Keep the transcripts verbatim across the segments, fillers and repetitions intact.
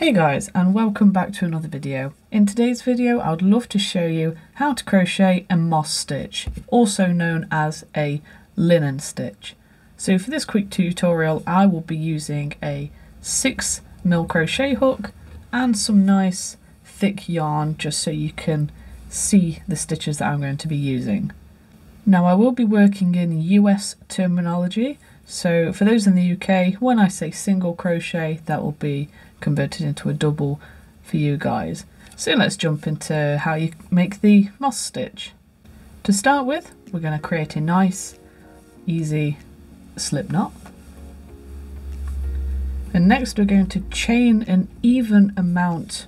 Hey guys, and welcome back to another video. In today's video I'd love to show you how to crochet a moss stitch, also known as a linen stitch. So for this quick tutorial I will be using a six mil crochet hook and some nice thick yarn just so you can see the stitches that I'm going to be using. Now I will be working in U S terminology, so for those in the U K, when I say single crochet that will be converted into a double for you guys. So let's jump into how you make the moss stitch. To start with, we're going to create a nice easy slip knot, and next we're going to chain an even amount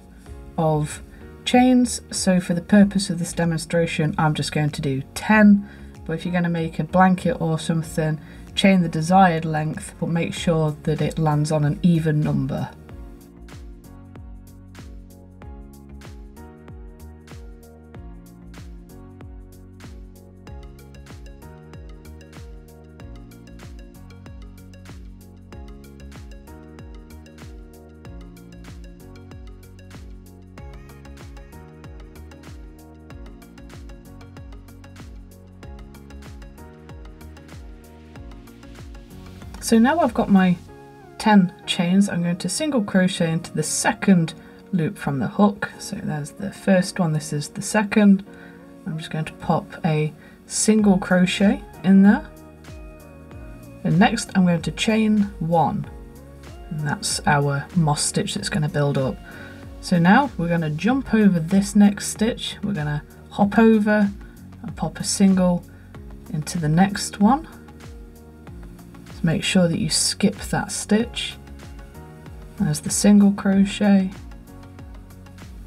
of chains. So for the purpose of this demonstration I'm just going to do ten, but if you're going to make a blanket or something, chain the desired length but make sure that it lands on an even number. So now I've got my ten chains, I'm going to single crochet into the second loop from the hook. So there's the first one, this is the second. I'm just going to pop a single crochet in there. And next I'm going to chain one. And that's our moss stitch that's going to build up. So now we're going to jump over this next stitch. We're going to hop over and pop a single into the next one. Make sure that you skip that stitch. There's the single crochet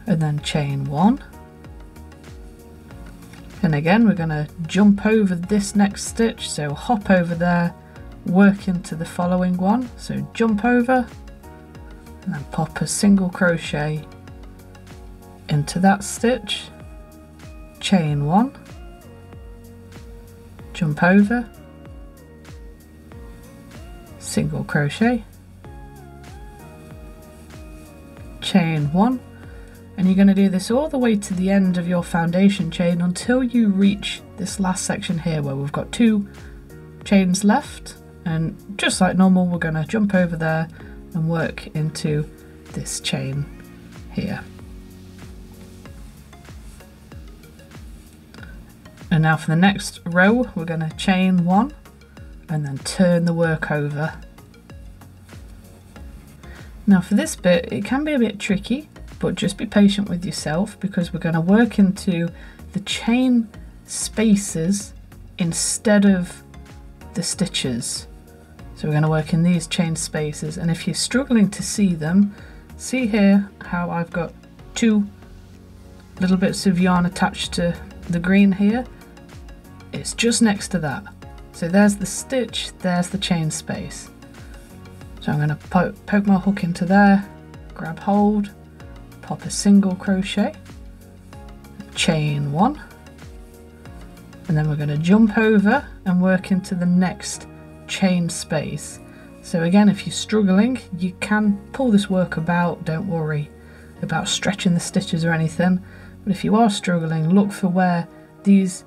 and then chain one, and again we're going to jump over this next stitch, so hop over there, work into the following one, so jump over and then pop a single crochet into that stitch, chain one, jump over, single crochet, chain one, and you're going to do this all the way to the end of your foundation chain until you reach this last section here where we've got two chains left, and just like normal we're going to jump over there and work into this chain here. And now for the next row we're going to chain one and then turn the work over. Now for this bit it can be a bit tricky, but just be patient with yourself because we're going to work into the chain spaces instead of the stitches. So we're going to work in these chain spaces, and if you're struggling to see them, see here how I've got two little bits of yarn attached to the green here. It's just next to that. So there's the stitch, there's the chain space. So I'm going to po poke my hook into there, grab hold, pop a single crochet, chain one, and then we're going to jump over and work into the next chain space. So again, if you're struggling, you can pull this work about, don't worry about stretching the stitches or anything, but if you are struggling, look for where these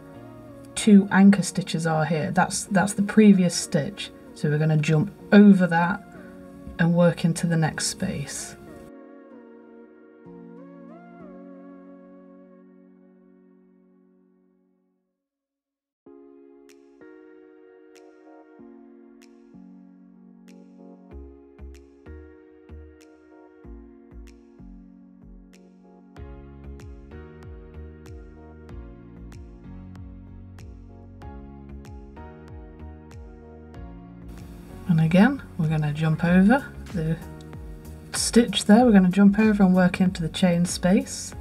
two anchor stitches are here. That's that's the previous stitch, so we're going to jump over that and work into the next space. And again, we're going to jump over the stitch there, we're going to jump over and work into the chain space.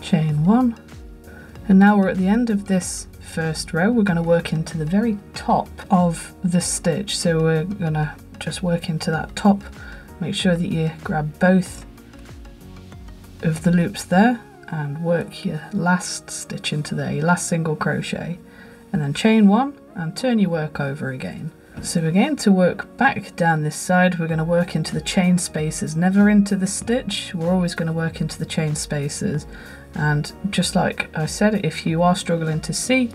Chain one. And now we're at the end of this first row, we're going to work into the very top of the stitch. So we're going to just work into that top, make sure that you grab both of the loops there and work your last stitch into there, your last single crochet, and then chain one and turn your work over again. So again, to work back down this side, we're going to work into the chain spaces, never into the stitch. We're always going to work into the chain spaces. And just like I said, if you are struggling to see,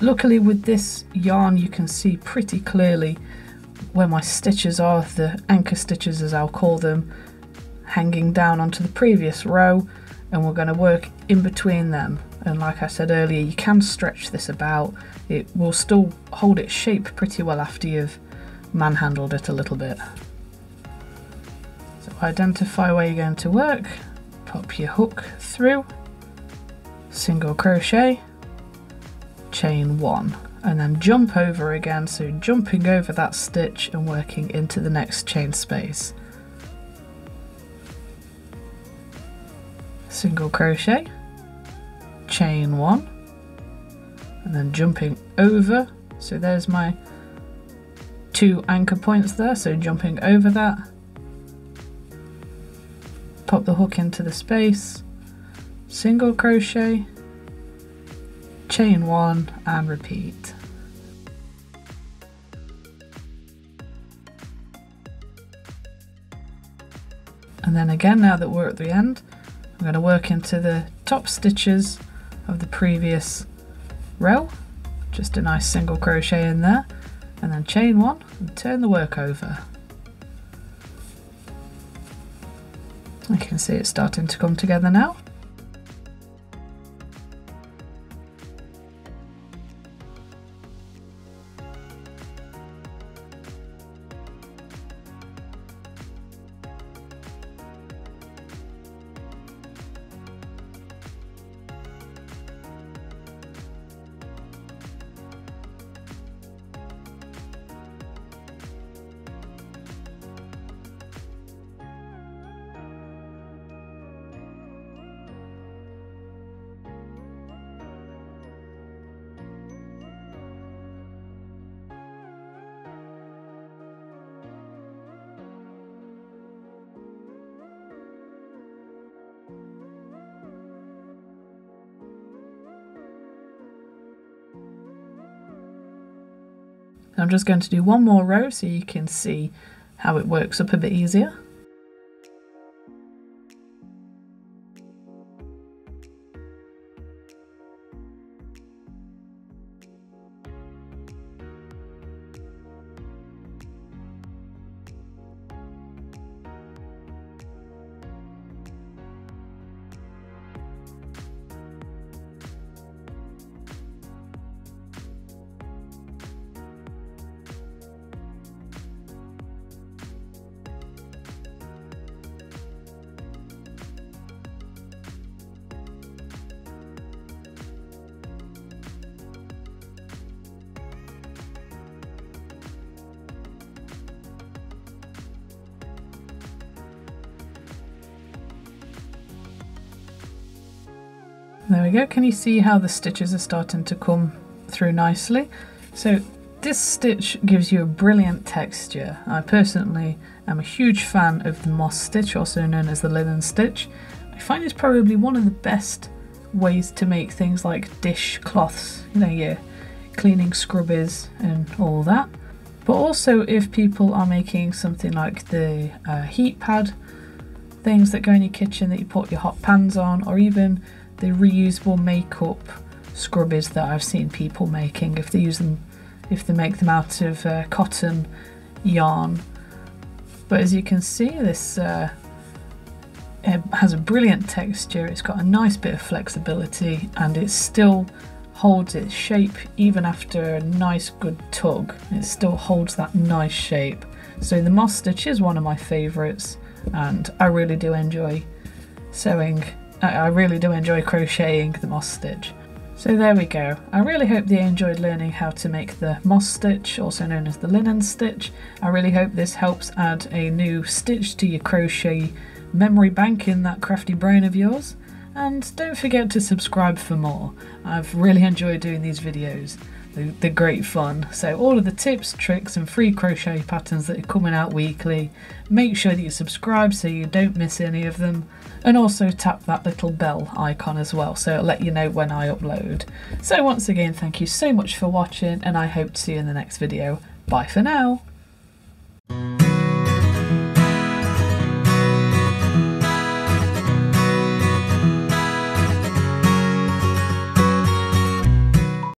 luckily with this yarn you can see pretty clearly where my stitches are, the anchor stitches as I'll call them, hanging down onto the previous row, and we're going to work in between them. And like I said earlier, you can stretch this about, it will still hold its shape pretty well after you've manhandled it a little bit. So identify where you're going to work, pop your hook through, single crochet, chain one, and then jump over again, so jumping over that stitch and working into the next chain space. Single crochet, chain one, and then jumping over, so there's my two anchor points there, so jumping over that, pop the hook into the space, single crochet, chain one, and repeat. And then again, now that we're at the end, I'm going to work into the top stitches of the previous row, just a nice single crochet in there, and then chain one and turn the work over. You can see it's starting to come together now. I'm just going to do one more row so you can see how it works up a bit easier. There we go. Can you see how the stitches are starting to come through nicely? So this stitch gives you a brilliant texture. I personally am a huge fan of the moss stitch, also known as the linen stitch. I find it's probably one of the best ways to make things like dish cloths, you know, your cleaning scrubbies and all that. But also if people are making something like the uh, heat pad, things that go in your kitchen that you put your hot pans on, or even the reusable makeup scrubbies that I've seen people making, if they use them, if they make them out of uh, cotton yarn. But as you can see, this uh, it has a brilliant texture, it's got a nice bit of flexibility, and it still holds its shape even after a nice good tug. It still holds that nice shape. So the moss stitch is one of my favourites, and I really do enjoy sewing I really do enjoy crocheting the moss stitch. So there we go. I really hope that you enjoyed learning how to make the moss stitch, also known as the linen stitch. I really hope this helps add a new stitch to your crochet memory bank in that crafty brain of yours. And don't forget to subscribe for more. I've really enjoyed doing these videos. the, the great fun. So all of the tips, tricks and free crochet patterns that are coming out weekly, make sure that you subscribe so you don't miss any of them, and also tap that little bell icon as well so it'll let you know when I upload. So once again, thank you so much for watching, and I hope to see you in the next video. Bye for now.